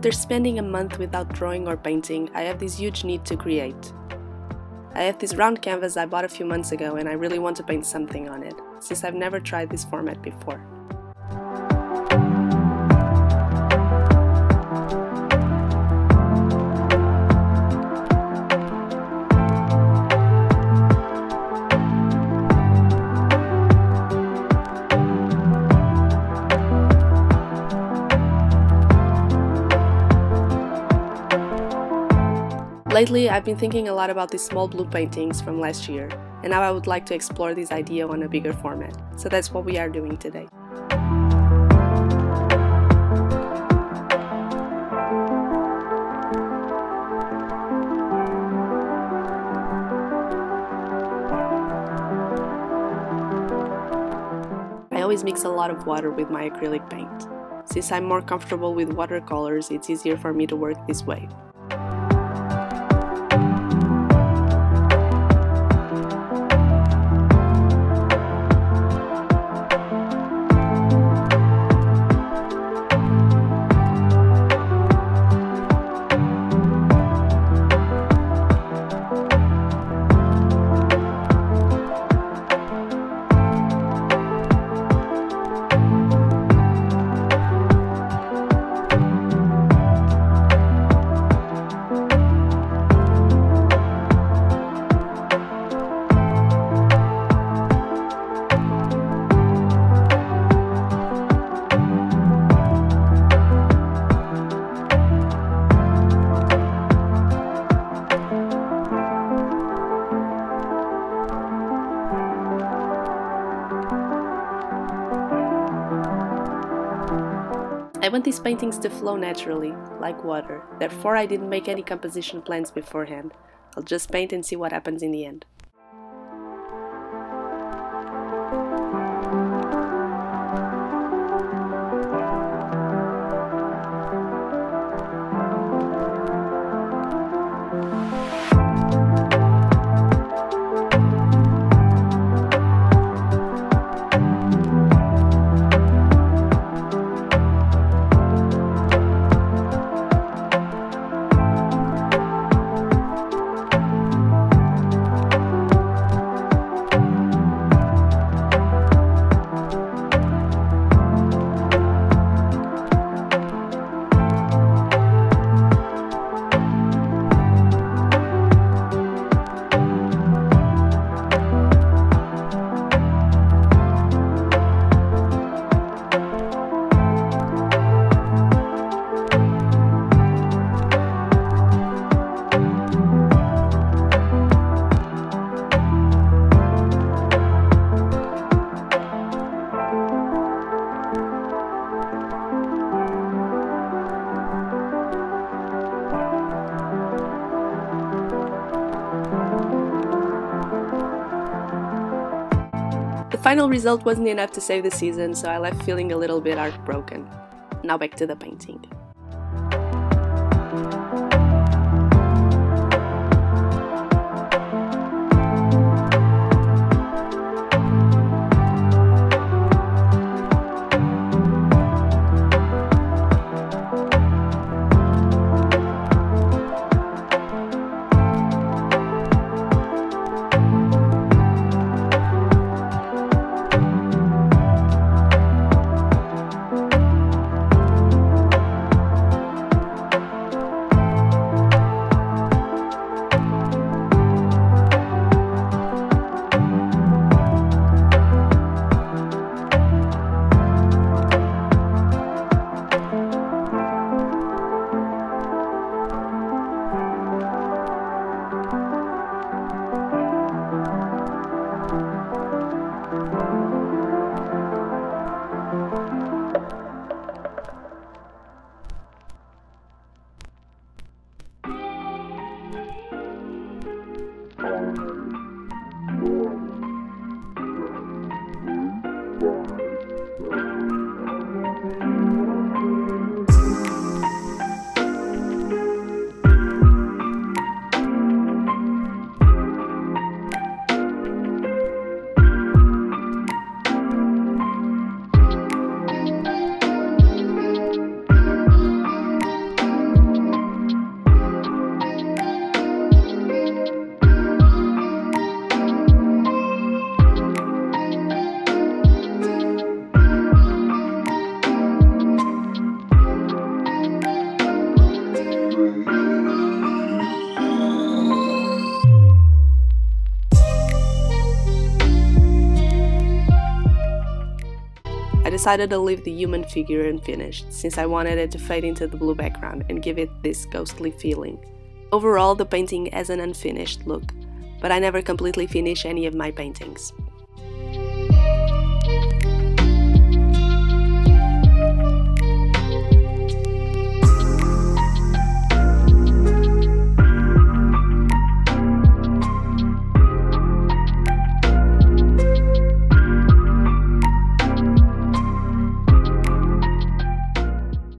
After spending a month without drawing or painting, I have this huge need to create. I have this round canvas I bought a few months ago and I really want to paint something on it, since I've never tried this format before. Lately, I've been thinking a lot about these small blue paintings from last year, and now I would like to explore this idea on a bigger format, so that's what we are doing today. I always mix a lot of water with my acrylic paint. Since I'm more comfortable with watercolors, it's easier for me to work this way. I want these paintings to flow naturally, like water, therefore I didn't make any composition plans beforehand. I'll just paint and see what happens in the end. The final result wasn't enough to save the season, so I left feeling a little bit heartbroken. Now back to the painting. I decided to leave the human figure unfinished, since I wanted it to fade into the blue background and give it this ghostly feeling. Overall, the painting has an unfinished look, but I never completely finish any of my paintings.